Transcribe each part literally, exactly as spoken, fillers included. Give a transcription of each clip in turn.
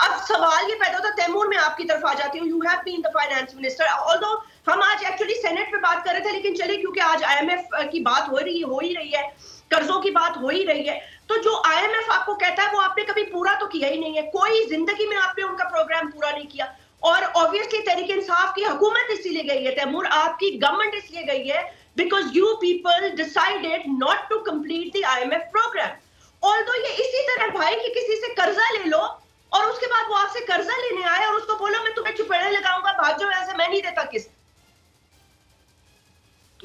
अब सवाल ये पैदा होता है, तैमूर मैं आपकी तरफ आ जाती हूँ, you have been the finance minister, although हम आज एक्चुअली सेनेट पे बात कर रहे थे, लेकिन चलिए क्योंकि आज आईएमएफ की बात हो रही हो ही रही है, कर्जों की बात हो ही रही है, तो जो आईएमएफ आपको कहता है वो आपने कभी पूरा तो किया ही नहीं है, कोई जिंदगी में आपने उनका प्रोग्राम पूरा नहीं किया। और ऑब्वियसली तहरीक इंसाफ की हुकूमत इसलिए गई है तैमूर, आपकी गवर्नमेंट इसलिए गई है because you people decided not to complete the IMF programme. Although ये इसी तरह भाई कि किसी से कर्जा ले लो और उसके बाद वो आपसे कर्जा लेने आए और उसको बोलो मैं तुम्हें चुपड़े लगाऊंगा, भाग जाओ ऐसे, मैं नहीं देता किस।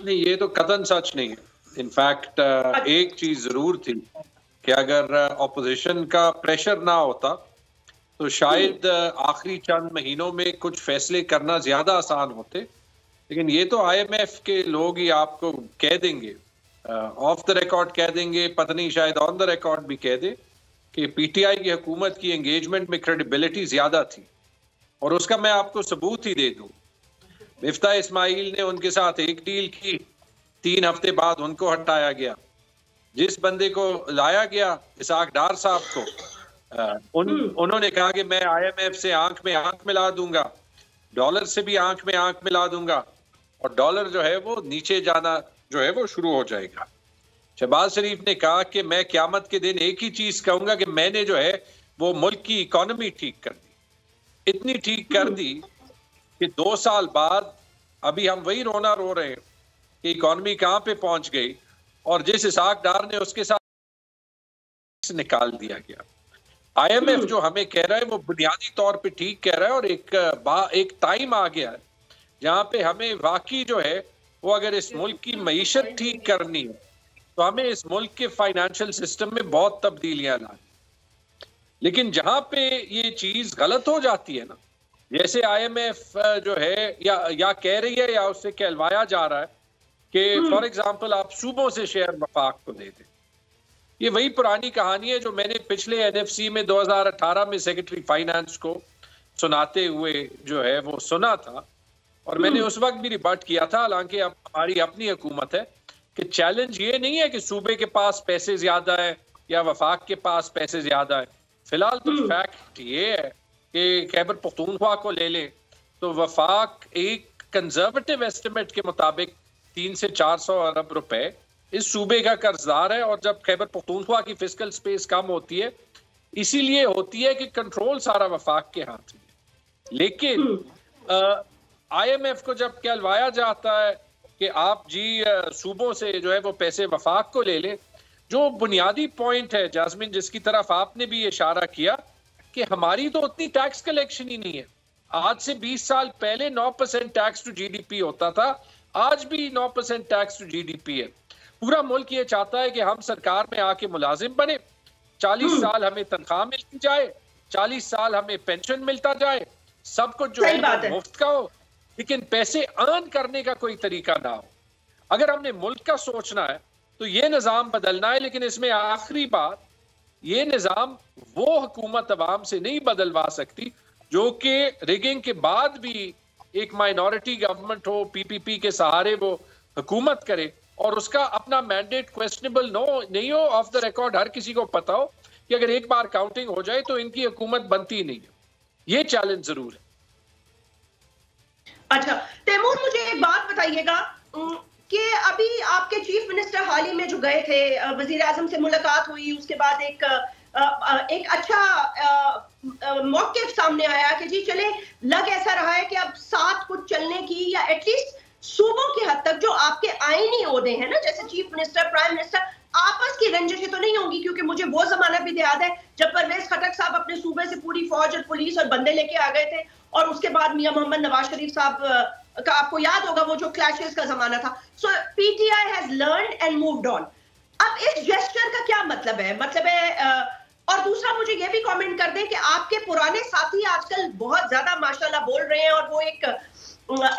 नहीं, ये तो कतन सच नहीं है। इनफैक्ट एक चीज जरूर थी कि अगर ऑपोजिशन का प्रेशर ना होता तो शायद आखिरी चंद महीनों में कुछ फैसले करना ज्यादा आसान होते, लेकिन ये तो आईएमएफ के लोग ही आपको कह देंगे, ऑफ द रिकॉर्ड कह देंगे, पता नहीं शायद ऑन द रिकॉर्ड भी कह दे कि पीटीआई की हुकूमत की एंगेजमेंट में क्रेडिबिलिटी ज्यादा थी। और उसका मैं आपको सबूत ही दे दूं, मिफ़ता इस्माइल ने उनके साथ एक डील की, तीन हफ्ते बाद उनको हटाया गया। जिस बंदे को लाया गया, इसाक डार साहब को, उन उन्होंने कहा कि मैं आईएमएफ से आंख में आंख मिला दूंगा, डॉलर से भी आंख में आंख मिला दूंगा, और डॉलर जो है वो नीचे जाना जो है वो शुरू हो जाएगा। शहबाज शरीफ ने कहा कि मैं क्यामत के दिन एक ही चीज कहूंगा कि मैंने जो है वो मुल्क की इकोनॉमी ठीक कर दी, इतनी ठीक कर दी कि दो साल बाद अभी हम वही रोना रो रहे हैं कि इकोनॉमी कहाँ पे पहुंच गई, और जिस इसाक डार ने उसके साथ निकाल दिया गया। आईएमएफ जो हमें कह रहा है वो बुनियादी तौर पे ठीक कह रहा है, और एक एक टाइम आ गया है जहाँ पे हमें वाकई जो है वो अगर इस मुल्क की मईशत ठीक करनी है तो हमें इस मुल्क के फाइनेंशियल सिस्टम में बहुत तब्दीलियां लानी। लेकिन जहां पे ये चीज गलत हो जाती है ना, जैसे आईएमएफ जो है या या कह रही है या उससे कहलवाया जा रहा है कि फॉर एग्जांपल आप सूबों से शेयर वफाक को दे दें, ये वही पुरानी कहानी है जो मैंने पिछले एनएफसी में दो हज़ार अठारह में सेक्रेटरी फाइनेंस को सुनाते हुए जो है वो सुना था, और मैंने उस वक्त भी रिबट किया था। हालांकि अब हमारी अपनी हुकूमत है कि चैलेंज ये नहीं है कि सूबे के पास पैसे ज्यादा है या वफाक के पास पैसे ज्यादा है, फिलहाल तो फैक्ट ये है कि खैबर पख्तूनख्वा को ले लें तो वफाक एक कंजर्वेटिव एस्टिमेट के मुताबिक तीन से चार सौ अरब रुपए इस सूबे का कर्जदार है। और जब खैबर पख्तूनख्वा की फिस्कल स्पेस कम होती है, इसीलिए होती है कि कंट्रोल सारा वफाक के हाथ में। लेकिन आईएमएफ को जब कहलवाया जाता है कि आप जी सूबों से जो है वो पैसे वफाक को ले लें, जो बुनियादी पॉइंट है जासमिन, जिसकी तरफ आपने भी इशारा किया कि हमारी तो उतनी टैक्स कलेक्शन ही नहीं है। आज से बीस साल पहले नौ परसेंट टैक्स टू जीडीपी होता था, आज भी नौ परसेंट टैक्स टू जीडीपी है। पूरा मुल्क ये चाहता है कि हम सरकार में आके मुलाजिम बने, चालीस साल हमें तनख्वाह मिलती जाए, चालीस साल हमें पेंशन मिलता जाए, सब कुछ जो है मुफ्त का हो, लेकिन पैसे अर्न करने का कोई तरीका ना हो। अगर हमने मुल्क का सोचना है तो ये निज़ाम बदलना है, लेकिन इसमें आखिरी बात, ये निज़ाम वो हुकूमत अवाम से नहीं बदलवा सकती जो कि रिगिंग के बाद भी एक माइनॉरिटी गवर्नमेंट हो, पीपीपी के सहारे वो हुकूमत करे और उसका अपना मैंडेट क्वेश्चनेबल नो नहीं हो। ऑफ द रिकॉर्ड हर किसी को पता हो कि अगर एक बार काउंटिंग हो जाए तो इनकी हुकूमत बनती नहीं है। ये चैलेंज जरूर है। अच्छा तैमूर, मुझे एक बात बताइएगा कि अभी आपके चीफ मिनिस्टर हाल ही में जो गए थे, वजीर आजम से मुलाकात हुई, उसके बाद एक एक अच्छा मौक़िफ़ सामने आया कि जी चले, लग ऐसा रहा है कि अब साथ कुछ चलने की या एटलीस्ट सूबों की हद तक जो आपके आईनी ओहदे हैं ना, जैसे चीफ मिनिस्टर, प्राइम मिनिस्टर, आपस की रंजिशें तो नहीं होंगी, क्योंकि मुझे वो जमाना भी याद है जब परवेज खटक साहब अपने सूबे से पूरी फौज और पुलिस और बंदे लेके आ गए थे, और उसके बाद मियां मोहम्मद नवाज शरीफ साहब का आपको याद होगा वो जो क्लैशेस का जमाना था। So PTI has learned and moved on. अब इस जेस्चर का क्या मतलब है? मतलब है और दूसरा मुझे ये भी कमेंट कर दें कि आपके पुराने साथी आजकल बहुत ज्यादा माशाल्लाह बोल रहे हैं और वो एक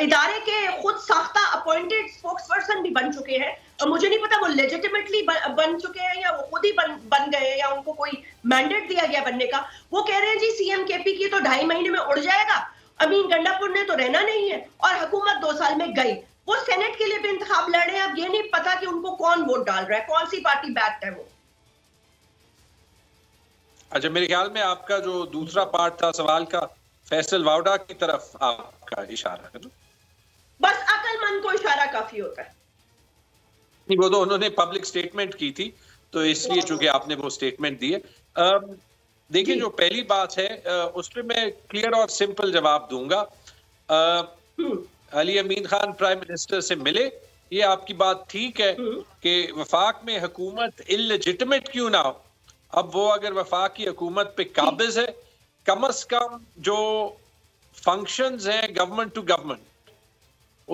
इदारे के खुद साख्ता अपॉइंटेड स्पोक्सपर्सन भी बन चुके हैं, और मुझे नहीं पता वो लेजिटिमेटली बन चुके हैं या वो खुद ही बन, बन गए या उनको कोई मैंडेट दिया गया बनने का। वो कह रहे हैं जी सीएम केपी की तो ढाई महीने में उड़ जाएगा, अमीन गंडापुर ने तो रहना नहीं है, और हुकूमत दो साल में गई। वो सेनेट के लिए भी इंतखाब लड़ रहे हैं, अब ये नहीं पता कि उनको कौन वोट डाल रहा है, कौन सी पार्टी बैक्ड है। वो अच्छा, मेरे ख्याल में आपका जो दूसरा पार्ट था सवाल का, फैसल वावडा की तरफ आपका इशारा है, बस अक्लमंद को इशारा काफी होता है। नहीं, वो तो उन्होंने पब्लिक स्टेटमेंट की थी तो इसलिए चूंकि आपने वो स्टेटमेंट दी है। देखिए, जो पहली बात है उस पर मैं क्लियर और सिंपल जवाब दूंगा। अली अमीन खान प्राइम मिनिस्टर से मिले, ये आपकी बात ठीक है कि वफाक में हुकूमत इलजिटिमेट क्यों ना हो। अब वो अगर वफाक की हुकूमत पे काबिज है, कम अज कम जो फंक्शंस हैं गवर्नमेंट टू गवर्नमेंट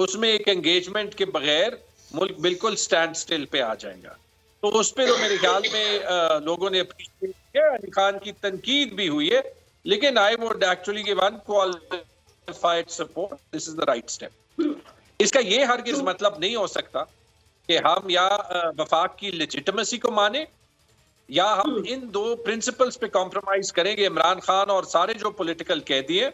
उसमें एक एंगेजमेंट के बगैर मुल्क बिल्कुल स्टैंड स्टिल पे आ जाएगा। तो उस पर तो मेरे ख्याल में आ, लोगों ने अप्रिशिएट किया, अली खान की तनकीद भी हुई है, लेकिन I would actually give unqualified support, this is the right step. इसका ये हरगिज मतलब नहीं हो सकता कि हम या वफाक की लेजिटिमेसी को माने या हम इन दो प्रिंसिपल्स पे कॉम्प्रोमाइज करेंगे। इमरान खान और सारे जो पॉलिटिकल कैदी हैं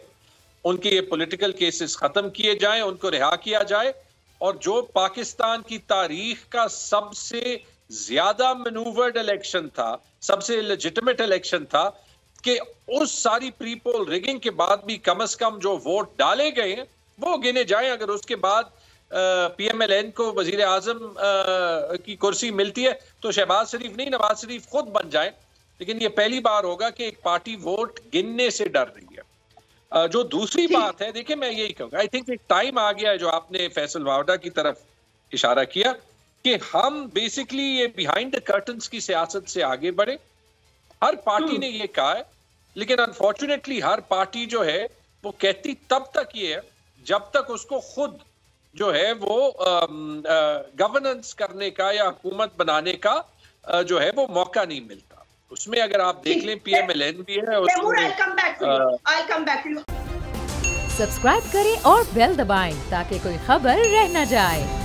उनके ये पॉलिटिकल केसेस खत्म किए जाएं, उनको रिहा किया जाए, और जो पाकिस्तान की तारीख का सबसे ज्यादा मैनूवर्ड इलेक्शन था, सबसे लेजिटिमेट इलेक्शन था, कि उस सारी प्री पोल रिगिंग के बाद भी कम से कम जो वोट डाले गए हैं वो गिने जाएं। अगर उसके बाद पीएमएलएन को वजीर आजम की कुर्सी मिलती है तो शहबाज शरीफ नहीं नवाज शरीफ खुद बन जाए, लेकिन ये पहली बार होगा कि एक पार्टी वोट गिनने से डर रही है। आ, जो दूसरी बात है, देखिए मैं यही कहूँगा, आई थिंक एक टाइम आ गया है, जो आपने फैसल वावडा की तरफ इशारा किया, कि हम बेसिकली ये बिहाइंड द कर्टन्स की सियासत से आगे बढ़े। हर पार्टी ने ये कहा है, लेकिन अनफॉर्चुनेटली हर पार्टी जो है वो कहती तब तक ये है जब तक उसको खुद जो है वो गवर्नेंस करने का या हुकूमत बनाने का आ, जो है वो मौका नहीं मिलता। उसमें अगर आप देख लें पीएमएलएन भी है। सब्सक्राइब करें और बेल दबाएं ताकि कोई खबर रह न जाए।